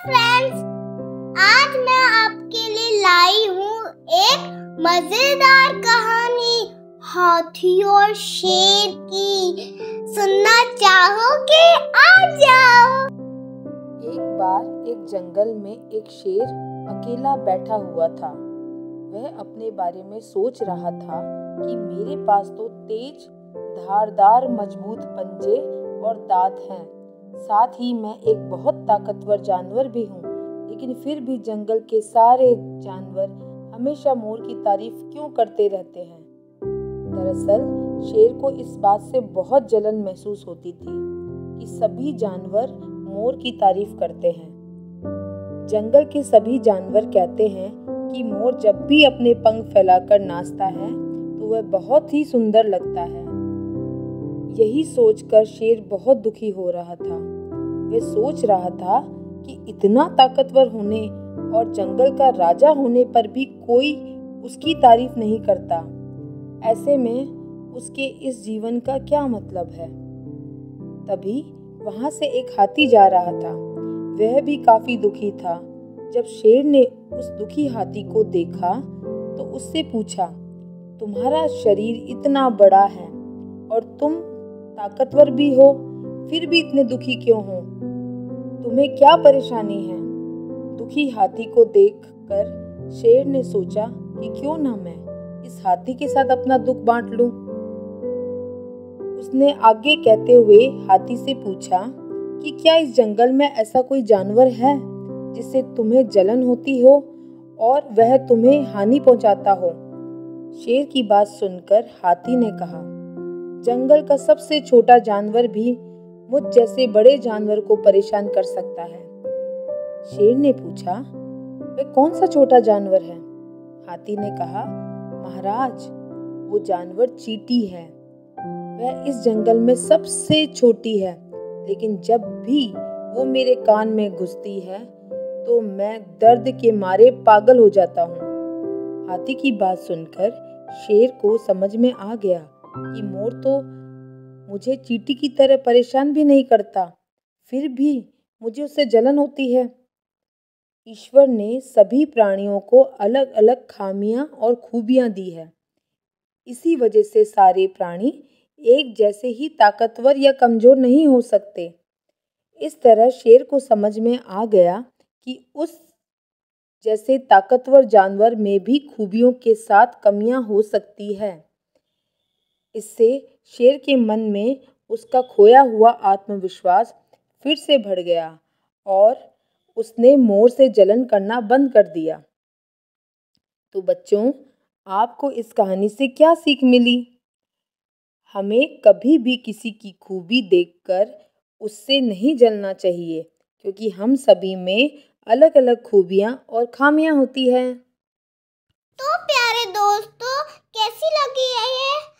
Friends, आज मैं आपके लिए लाई हूँ एक मजेदार कहानी हाथी और शेर की। सुनना चाहोगे? आ जाओ। एक बार एक जंगल में एक शेर अकेला बैठा हुआ था। वह अपने बारे में सोच रहा था कि मेरे पास तो तेज धारदार मजबूत पंजे और दांत हैं, साथ ही मैं एक बहुत ताकतवर जानवर भी हूँ, लेकिन फिर भी जंगल के सारे जानवर हमेशा मोर की तारीफ क्यों करते रहते हैं। दरअसल शेर को इस बात से बहुत जलन महसूस होती थी कि सभी जानवर मोर की तारीफ करते हैं। जंगल के सभी जानवर कहते हैं कि मोर जब भी अपने पंख फैलाकर नाचता है तो वह बहुत ही सुंदर लगता है। यही सोचकर शेर बहुत दुखी हो रहा था। वह सोच रहा था कि इतना ताकतवर होने और जंगल का राजा होने पर भी कोई उसकी तारीफ नहीं करता, ऐसे में उसके इस जीवन का क्या मतलब है। तभी वहाँ से एक हाथी जा रहा था। वह भी काफी दुखी था। जब शेर ने उस दुखी हाथी को देखा तो उससे पूछा, तुम्हारा शरीर इतना बड़ा है और तुम ताकतवर भी हो, फिर भी इतने दुखी क्यों हो? तुम्हें क्या परेशानी है? दुखी हाथी को देखकर शेर ने सोचा कि क्यों ना मैं इस हाथी के साथ अपना दुख बांट लूं। उसने आगे कहते हुए हाथी से पूछा कि क्या इस जंगल में ऐसा कोई जानवर है जिससे तुम्हें जलन होती हो और वह तुम्हें हानि पहुंचाता हो? शेर की बात सुनकर हाथी ने कहा, जंगल का सबसे छोटा जानवर भी मुझ जैसे बड़े जानवर को परेशान कर सकता है। शेर ने पूछा, वह कौन सा छोटा जानवर है? हाथी ने कहा, महाराज, वो जानवर चींटी है। वह इस जंगल में सबसे छोटी है, लेकिन जब भी वो मेरे कान में घुसती है तो मैं दर्द के मारे पागल हो जाता हूँ। हाथी की बात सुनकर शेर को समझ में आ गया कि मोर तो मुझे चींटी की तरह परेशान भी नहीं करता, फिर भी मुझे उससे जलन होती है। ईश्वर ने सभी प्राणियों को अलग अलग खामियां और खूबियां दी है, इसी वजह से सारे प्राणी एक जैसे ही ताकतवर या कमजोर नहीं हो सकते। इस तरह शेर को समझ में आ गया कि उस जैसे ताकतवर जानवर में भी खूबियों के साथ कमियां हो सकती है। इससे शेर के मन में उसका खोया हुआ आत्मविश्वास फिर से बढ़ गया और उसने मोर से जलन करना बंद कर दिया। तो बच्चों, आपको इस कहानी से क्या सीख मिली? हमें कभी भी किसी की खूबी देखकर उससे नहीं जलना चाहिए, क्योंकि हम सभी में अलग अलग खूबियां और खामियां होती हैं। तो प्यारे दोस्तों, कैसी लगी है ये